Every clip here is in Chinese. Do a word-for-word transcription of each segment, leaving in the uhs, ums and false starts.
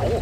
头。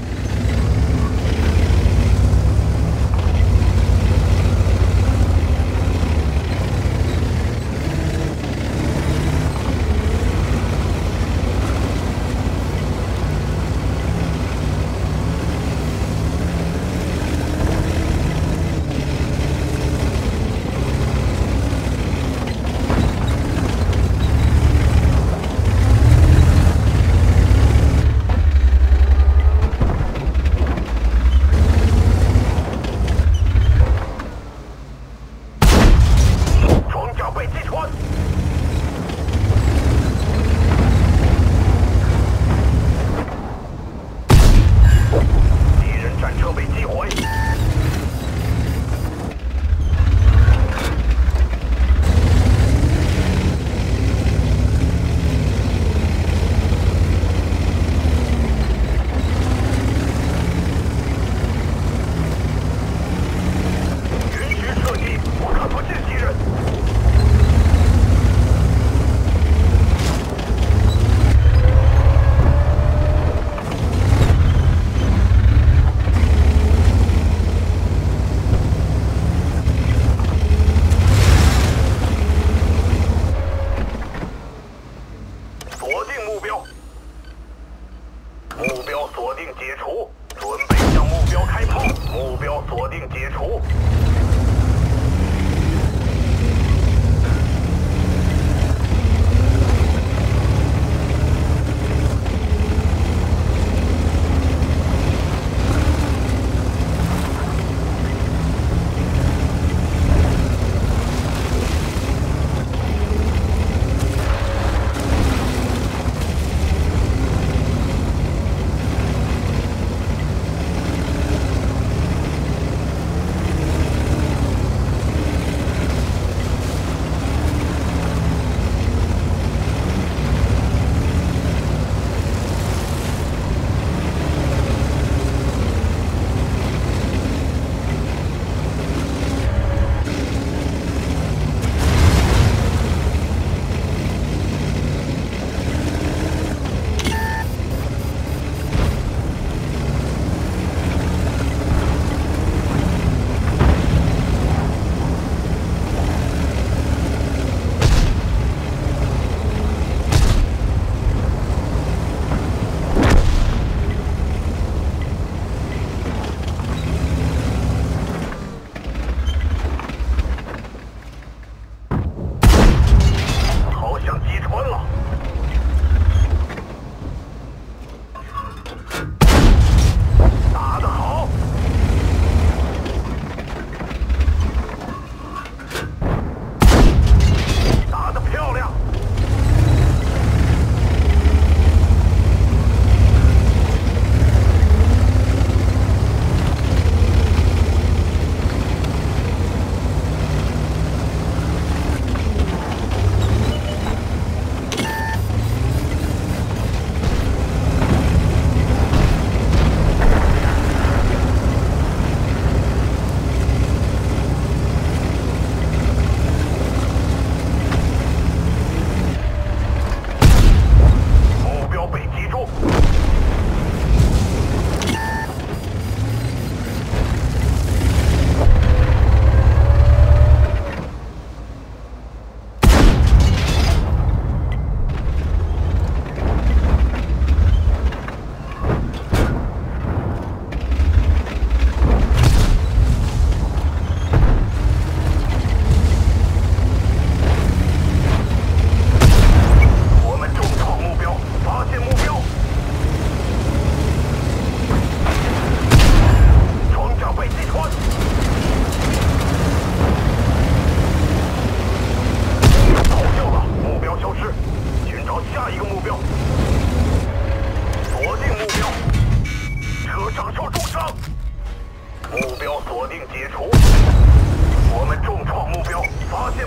目标锁定解除，我们重创目标，发现。